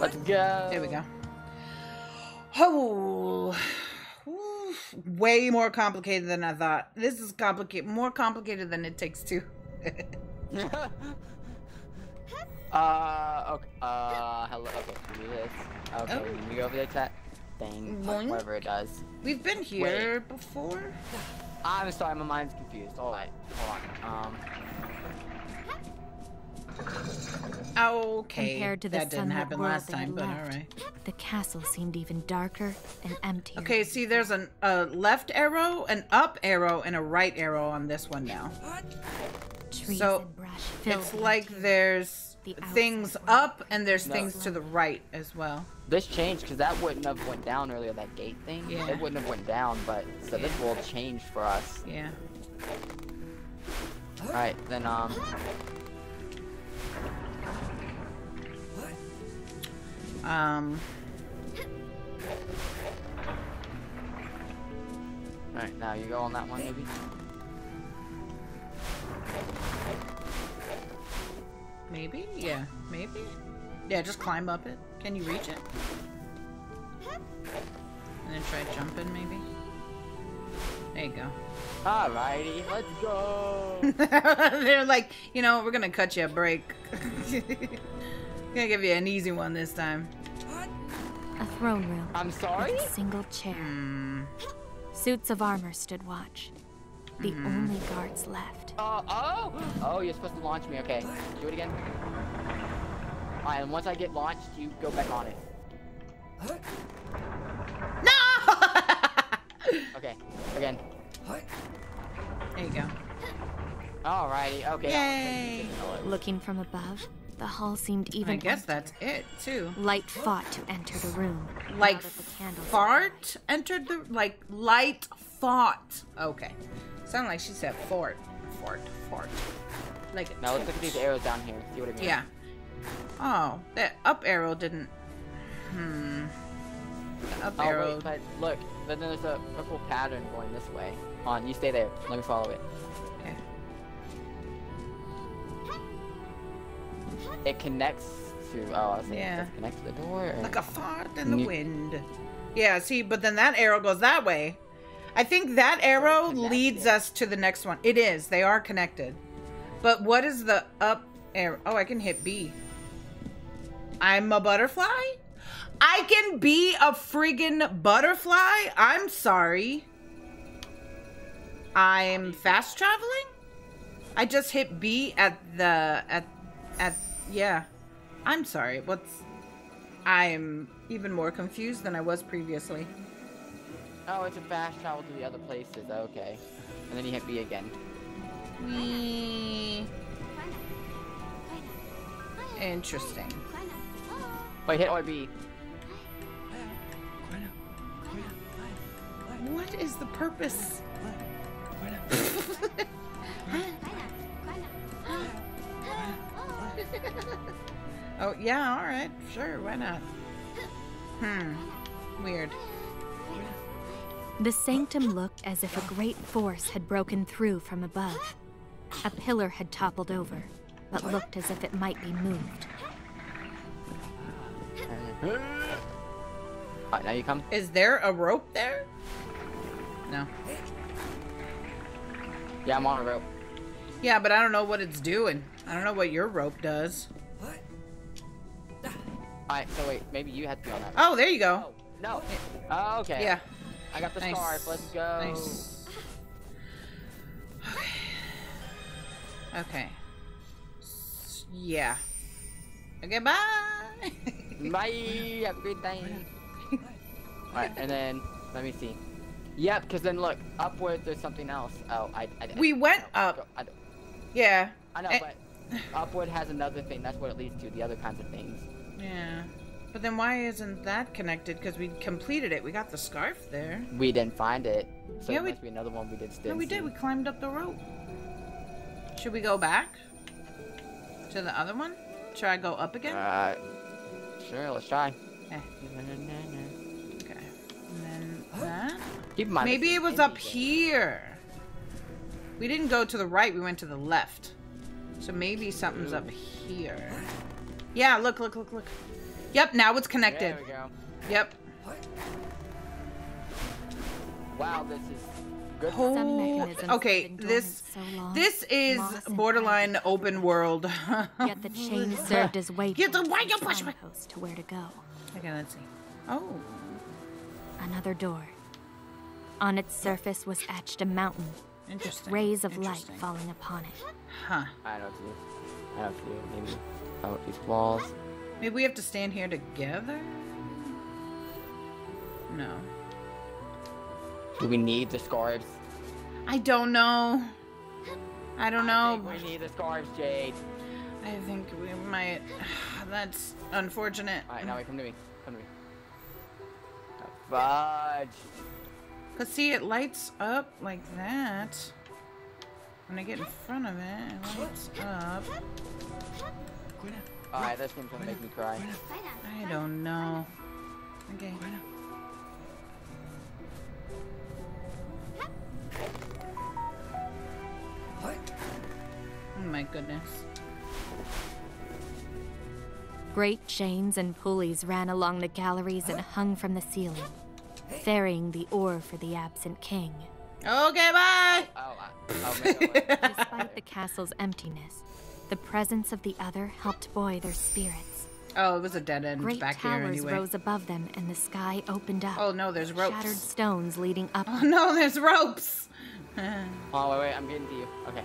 Let's go. There we go. Oh, way more complicated than I thought. This is complicated, more complicated than it takes two. Okay. Hello. Okay, do this. Okay, oh. Can we go over there to that thing, whatever it does. We've been here before. I'm sorry, my mind's confused. All right, hold on. Okay. Compared to the that didn't happen last time, but all right. The castle seemed even darker and emptier. Okay, see, there's a left arrow, an up arrow, and a right arrow on this one now. Trees so it's like there's things up and there's things to the right as well. This changed because that wouldn't have went down earlier. That gate thing, it wouldn't have went down, but so this world changed for us. Yeah. All right, then all right, now you go on that one, maybe. Maybe? Yeah, maybe? Yeah, just climb up it. Can you reach it? And then try jumping, maybe? There you go. Alrighty, let's go! They're like, you know, we're gonna cut you a break. Gonna give you an easy one this time. A throne room. I'm sorry? With a single chair. Suits of armor stood watch. The only guards left. Oh, you're supposed to launch me. Okay, do it again. All right, and once I get launched, you go back on it. No! Okay, again. There you go. Alrighty, okay. Yay! Looking from above, the hall seemed even. I guess that's it too. Light fought to enter the room. Like fart entered the light fought. Okay. Sound like she said fort. Fort. Like it. Now let's look at these arrows down here. See what I mean? Yeah. Oh, that up arrow didn't. The up arrow. Wait, but look, but then there's a purple pattern going this way. On, you stay there. Let me follow it. Okay. It connects to. Oh, I was thinking it connects to the door. Like a fart in the wind. Yeah. See, but then that arrow goes that way. I think that arrow leads us to the next one. It is. They are connected. But what is the up arrow? Oh, I can hit B. I'm a butterfly? I can be a friggin' butterfly? I'm sorry. I'm fast traveling? I just hit B at the... yeah. I'm sorry. I'm even more confused than I was previously. Oh, it's a fast travel to the other places. Okay. And then you hit B again. Interesting. Wait, hit RB. What is the purpose? Oh, yeah, alright. Sure, why not? Weird. The sanctum looked as if a great force had broken through from above. A pillar had toppled over, but looked as if it might be moved. Alright, now you come. Is there a rope there? No. Yeah, I'm on a rope. Yeah, but I don't know what it's doing. I don't know what your rope does. Alright, so wait, maybe you had to be on that rope. Oh, there you go. Oh, no. Oh, okay. Yeah. I got the scarf. Let's go. Nice. Okay. Yeah. Okay, bye. Bye. Have a great day. All right, and then let me see. Yep, because then look upward. There's something else. Oh, we went up. Yeah. I know, but upward has another thing. That's what it leads to. The other kinds of things. Yeah. But then why isn't that connected? Because we completed it. We got the scarf there. We didn't find it. So yeah, it must be another one we did still. No, we did. We climbed up the rope. Should we go back to the other one? Should I go up again? Sure, let's try. Okay. Okay. And then that. Keep in mind. Maybe it was up here. We didn't go to the right. We went to the left. So maybe something's up here. Yeah, look. Yep, now it's connected. There we go. Yep. Wow, this is good. Oh, okay, this is borderline open world. Yet the chain served as way to where to go. Okay, let's see. Oh. Another door. On its surface was etched a mountain. Interesting. With rays of light falling upon it. Huh. I don't see anything about these walls. Maybe we have to stand here together? No. Do we need the scarves? I don't know. I think we need the scarves, Jade. I think we might. That's unfortunate. All right, now wait, come to me. Come to me. Fudge. Cause see, it lights up like that. When I get in front of it, it lights up. All right, this one's gonna make me cry. I don't know. Okay. Oh my goodness. Great chains and pulleys ran along the galleries and hung from the ceiling, ferrying the ore for the absent king. Okay, bye! Despite the castle's emptiness, the presence of the other helped buoy their spirits. Oh, it was a dead end back here anyway. Great towers rose above them and the sky opened up. Oh no, there's ropes. Shattered stones leading up. Oh no, there's ropes! Oh, wait, I'm getting to you. Okay.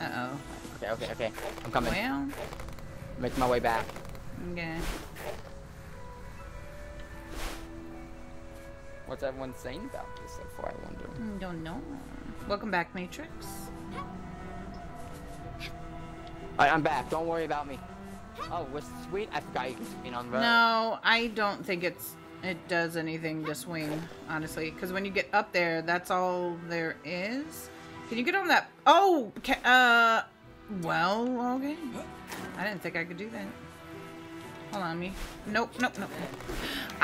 Uh-oh. Okay. I'm coming. Well, make my way back. Okay. What's everyone saying about this so far, I wonder? Don't know. Welcome back, Matrix. Alright, I'm back. Don't worry about me. Oh, was sweet? I forgot you could swing on the road. No, I don't think it does anything to swing, honestly. Because when you get up there, that's all there is. Can you get on that? Oh, well, okay. I didn't think I could do that. Hold on, me. Nope.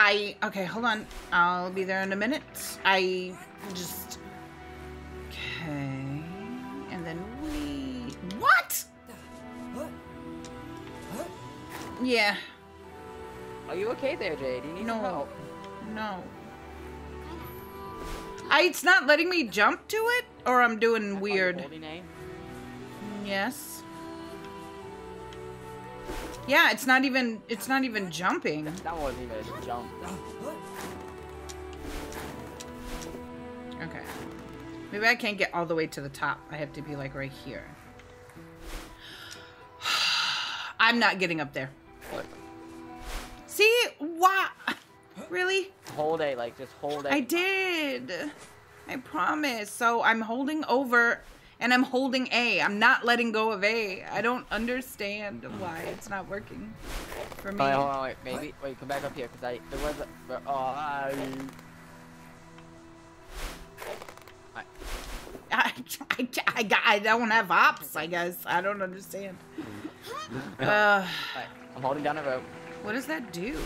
Okay, hold on. I'll be there in a minute. Okay. And then we. What? Yeah. Are you okay there, Jade? You need help? No. It's not letting me jump to it, or I'm doing weird. Yes. Yeah, it's not even jumping. That wasn't even a jump. Okay. Maybe I can't get all the way to the top. I have to be like right here. I'm not getting up there. What? See? Why? Really? Just hold it. I did. I promise. So I'm holding over and I'm holding A. I'm not letting go of A. I don't understand why it's not working for me. Hold on, wait. Maybe. Wait, come back up here because there was a... Oh, I don't have hops, I guess. I don't understand. Right, I'm holding down a rope. What does that do?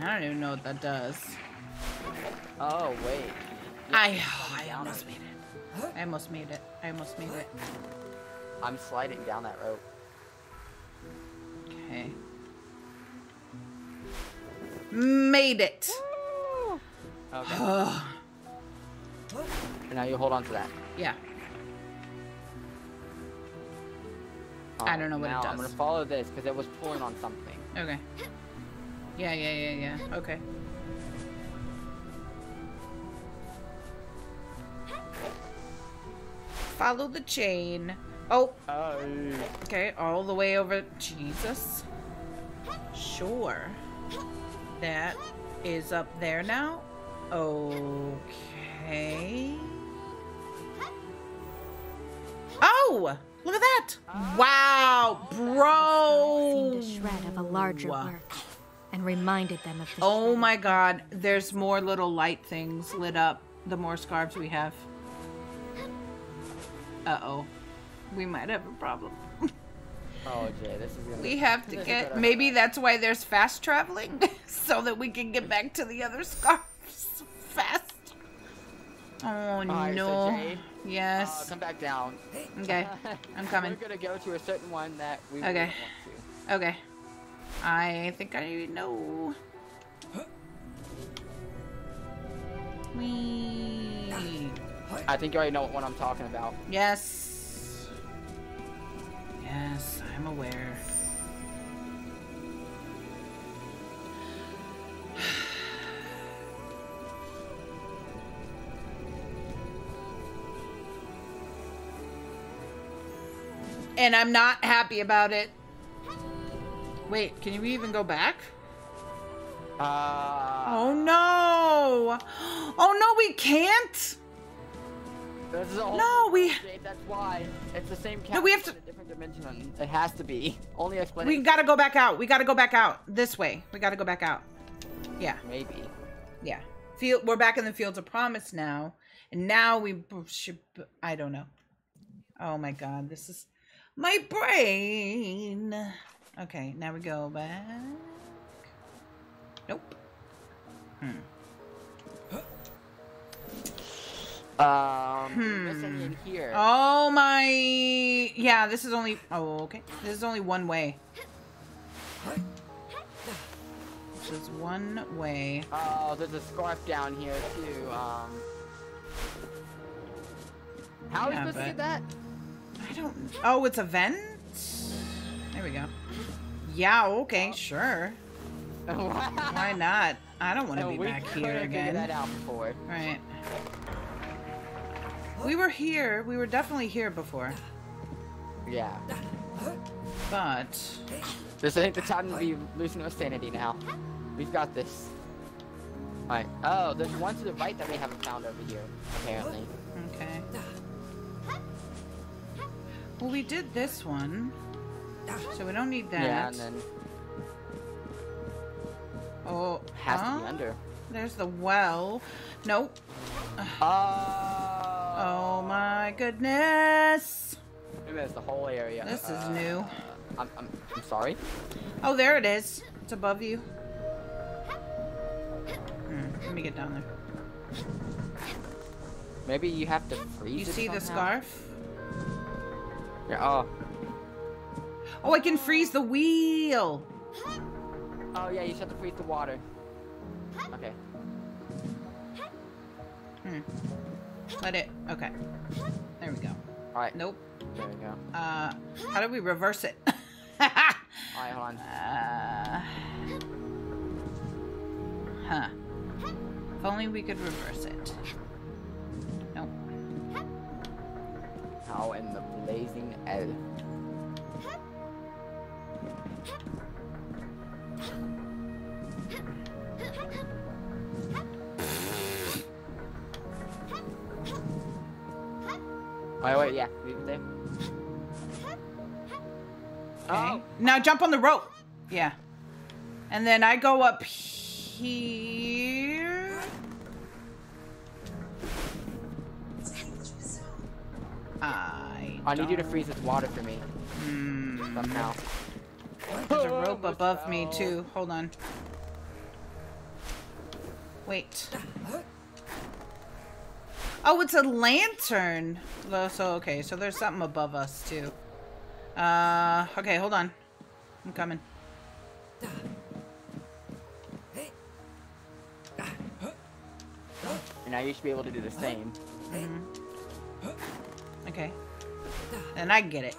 I don't even know what that does. Oh, wait. I almost made it. I'm sliding down that rope. Okay. Made it. Okay. And now you hold on to that. Yeah. I don't know what it does. I'm going to follow this because it was pulling on something. Okay. Yeah. Okay. Follow the chain. Oh. Okay, all the way over. Jesus. Sure. That is up there now. Okay. Oh! Look at that! Wow, bro! Seemed a shred of a larger work. And reminded them of the oh my god, there's more little light things lit up the more scarves we have. Uh-oh. We might have a problem. Oh, Jay, this is gonna we have to get... Maybe that's why there's fast traveling, so that we can get back to the other scarves fast. Oh, right, no. So Jade, yes. Come back down. Okay. I'm coming. We're going to go to a certain one that we okay. Really want to. Okay. I think I know. Whee. I think you already know what one I'm talking about. Yes. Yes, I'm aware. And I'm not happy about it. Wait, can you even go back? Oh no! Oh no, we can't! This is a whole no, we. That's why it's the same. No, we have to. A different dimension. It has to be. Only explanation. We gotta go back out. We gotta go back out this way. We gotta go back out. Yeah. Maybe. Yeah. Field. We're back in the Fields of Promise now, and now we should. I don't know. Oh my God, this is my brain. Okay, now we go back. Nope. Missing in here. Oh my! Yeah, this is only. Oh, okay. This is only one way. This is one way. Oh, there's a scarf down here too. How are we supposed to get that? I don't. Oh, it's a vent. There we go. Yeah. Okay. Oh. Sure. Why not? I don't want to be back here again. That out before. Right. We were here. We were definitely here before. Yeah. But this ain't the time to be losing our sanity now. We've got this. All right. Oh, there's one to the right that we haven't found over here, apparently. Okay. Well, we did this one, so we don't need that. Yeah, and then oh, has to be under. There's the well. Nope. Oh my goodness. Maybe that's the whole area. This is new. I'm sorry. Oh, there it is. It's above you. Let me get down there. Maybe you have to freeze. You see the scarf? Yeah. Oh. Oh, I can freeze the wheel. Oh yeah, you just have to freeze the water. Okay. Let it. Okay. There we go. All right. Nope. There we go. How do we reverse it? All right, hold on. Huh. If only we could reverse it. Nope. How in the blazing hell? Oh, wait, yeah. Okay. Oh. Now jump on the rope. Yeah. And then I go up here. I need you to freeze this water for me. Somehow. There's a rope above me, too. Hold on. Wait. Oh, it's a lantern. So, okay, so there's something above us, too. Okay, hold on. I'm coming. And now you should be able to do the same. Okay. And I get it.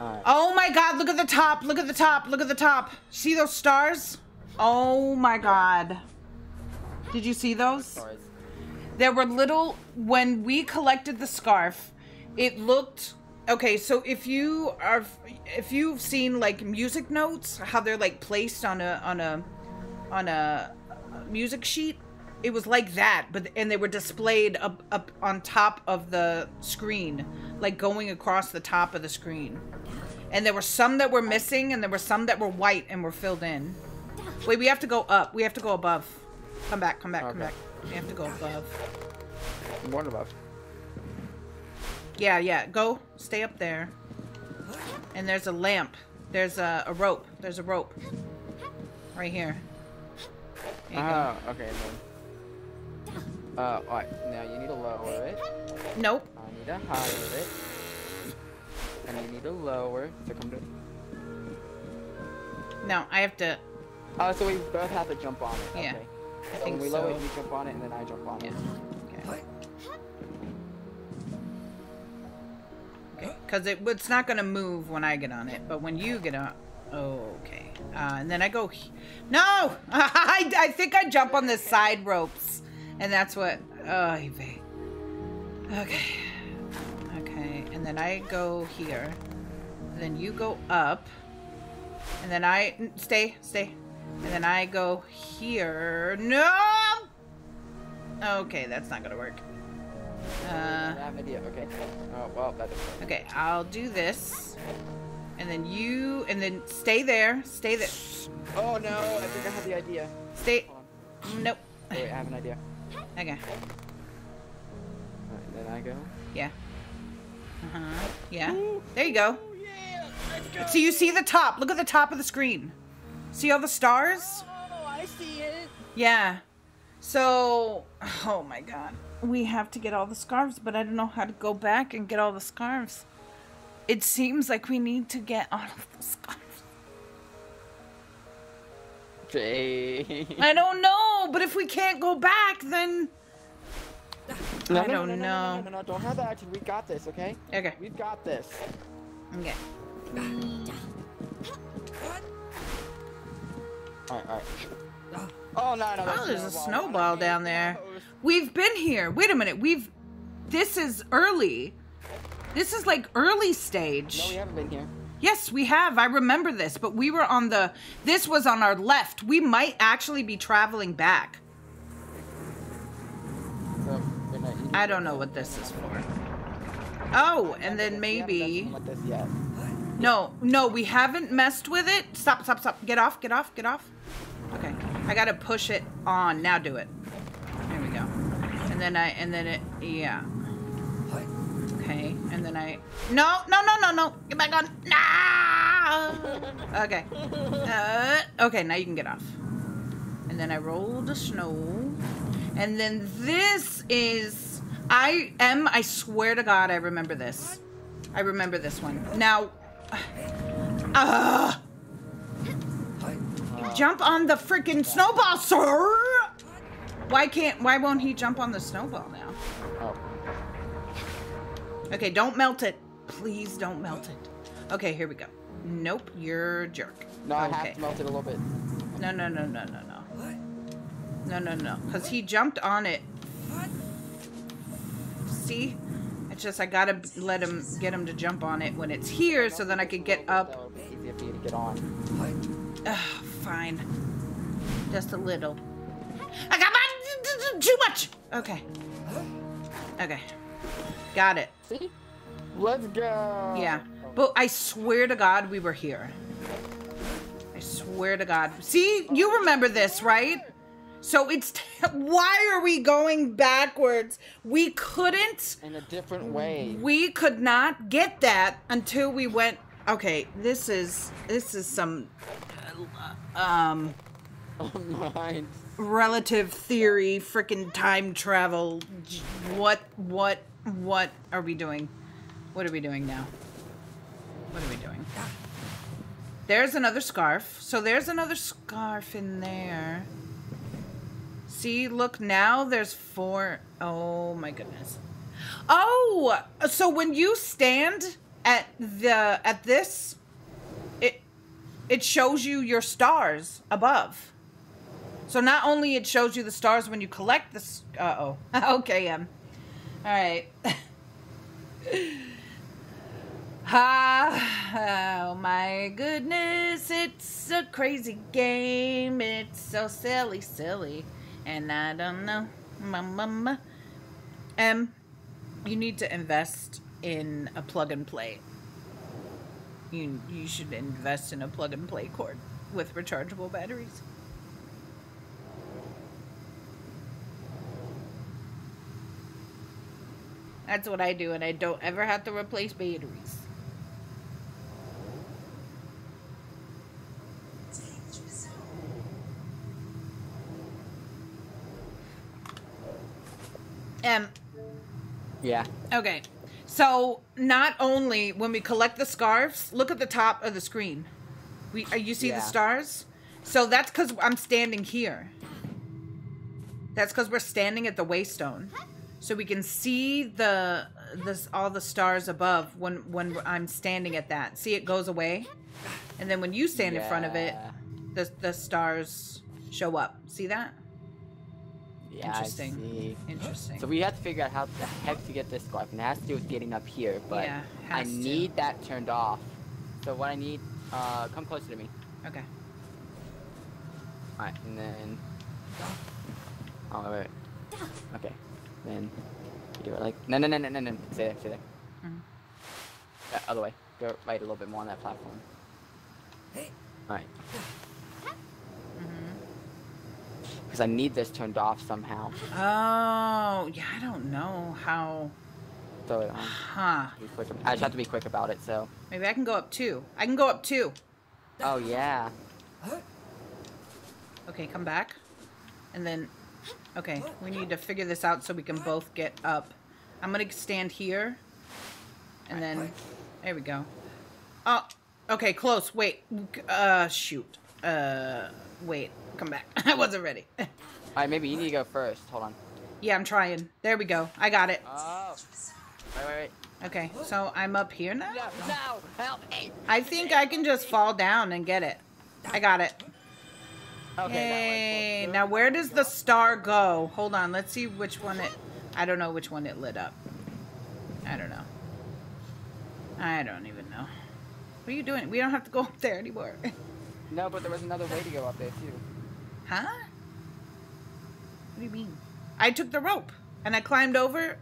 Right. Oh, my God. Look at the top. Look at the top. Look at the top. See those stars? Oh, my God. Did you see those? Stars. There were little, when we collected the scarf, it looked, okay, so if you've seen like music notes, how they're like placed on a music sheet, it was like that, and they were displayed up on top of the screen, like going across the top of the screen. And there were some that were missing and there were some that were white and were filled in. Wait, we have to go up. We have to go above. Come back, come back, come back. We have to go above. More above. Yeah, yeah. Go. Stay up there. And there's a lamp. There's a rope. There's a rope. Right here. Oh, okay. Then. Alright, now you need to lower it. Nope. I need to higher it. And you need to lower to come to... No, I have to... Oh, so we both have to jump on it. Yeah. Okay. I think so. When we lower it, you jump on it, and then I jump on it. Yeah. Okay. Okay, because it's not going to move when I get on it, but when you get on... Oh, okay. And then I go... No! I think I jump on the side ropes. And that's what... Oh, okay. Okay. And then I go here. And then you go up. And then I... Stay. And then I go here. No! Okay, that's not gonna work. Okay. Oh, well, that doesn't work. Okay, I'll do this. And then you... And then stay there. Stay there. Oh, no. I think I have the idea. Stay... Nope. Oh, wait, I have an idea. Okay. Alright, then I go? Yeah. Uh-huh. Yeah. Ooh. There you go. Ooh, yeah. Let's go. So you see the top. Look at the top of the screen. See all the stars? Oh, I see it. Yeah. So... Oh, my God. We have to get all the scarves, but I don't know how to go back and get all the scarves. It seems like we need to get all of the scarves. I don't know, but if we can't go back, then... I don't know. No, don't have that. We got this, okay? Okay. We've got this. Okay. Alright. Oh, no. Oh, there's a snowball down there. We've been here. Wait a minute. This is early. This is like early stage. No, we haven't been here. Yes, we have. I remember this, but we were on the... This was on our left. We might actually be traveling back. So I don't know what this is for. Oh, and then maybe... No, we haven't messed with it. Stop. Get off. Okay. I gotta push it on. Now do it. There we go. And then I... And then it... Yeah. Okay, and then I... No. Get back on. No! Okay. Okay, now you can get off. And then I roll the snow. And then this is... I swear to God, I remember this. I remember this one. Now... Jump on the freaking snowball, sir! Why won't he jump on the snowball now? Okay, don't melt it. Please don't melt it. Okay, here we go. Nope, you're a jerk. No, okay. I have to melt it a little bit. No. What? No. Because he jumped on it. What? See? It's just I gotta get him to jump on it when it's here so then I can get up. That would be easier for you to get on. Ugh, fine. Just a little. I got my... Too much! Okay. Got it. See? Let's go. Yeah. But I swear to God we were here. I swear to God. See? You remember this, right? So it's... Why are we going backwards? We couldn't... In a different way. We could not get that until we went... Okay, this is some... Relative theory, freaking time travel. What are we doing? What are we doing now? What are we doing? There's another scarf. So there's another scarf in there. See, look, now there's four. Oh, my goodness. Oh, so when you stand at this, it shows you your stars above. So not only it shows you the stars when you collect this. Okay, all right. Oh my goodness, it's a crazy game. It's so silly. And I don't know. You need to invest in a plug and play. You should invest in a plug and play cord with rechargeable batteries. That's what I do, and I don't ever have to replace batteries. Yeah. Okay. So not only when we collect the scarves, look at the top of the screen. You see the stars? So that's because I'm standing here. That's because we're standing at the waystone. So we can see all the stars above when I'm standing at that. See, it goes away. And then when you stand in front of it, the stars show up. See that? Yeah, interesting. I see. Interesting. So we have to figure out how the heck to get this scarf. And it has to do with getting up here, but I need that turned off. So what I need, come closer to me. Okay. Alright, and then... Oh, wait. Okay. Then you do it like... No. Stay there. Mm-hmm. Other way. Go right a little bit more on that platform. Alright. Because I need this turned off somehow. Oh, yeah, I don't know how... Throw it on. Huh. I just have to be quick about it, so... Maybe I can go up two. I can go up two. Oh, yeah. Okay, come back. And then... Okay, we need to figure this out so we can both get up. I'm going to stand here. And then... There we go. Oh, okay, close. Wait. Shoot. Wait. Come back. I wasn't ready. All right, maybe you need to go first. Hold on. Yeah, I'm trying. There we go. I got it. Oh. Wait. Okay, so I'm up here now? No, help me. I think I can just fall down and get it. I got it. Okay. Hey, now where does the star go? Hold on, let's see which one it... I don't know which one it lit up. I don't know. I don't even know. What are you doing? We don't have to go up there anymore. No, but there was another way to go up there, too. Huh? What do you mean? I took the rope, and I climbed over,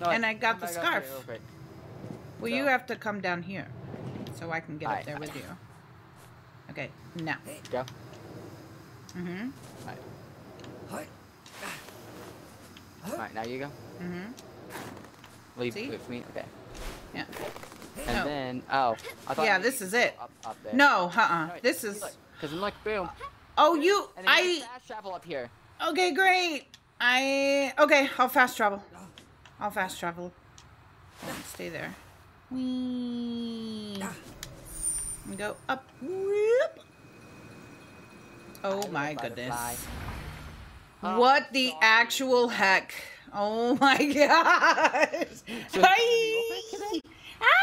and I got the scarf. Well, you have to come down here, so I can get up there with you. Okay, now. Go. Mm-hmm. All right, now you go. Mm-hmm. Leave for me? Okay. Yeah. And then, I thought this is it. Up there. No, no, this is... Because I'm like, boom. Oh, you... And then you fast travel up here. Okay, great. Okay, I'll fast travel. Stay there. Whee. And go up. Whoop. Oh, my goodness. What the actual heck? Oh, my gosh. Hi.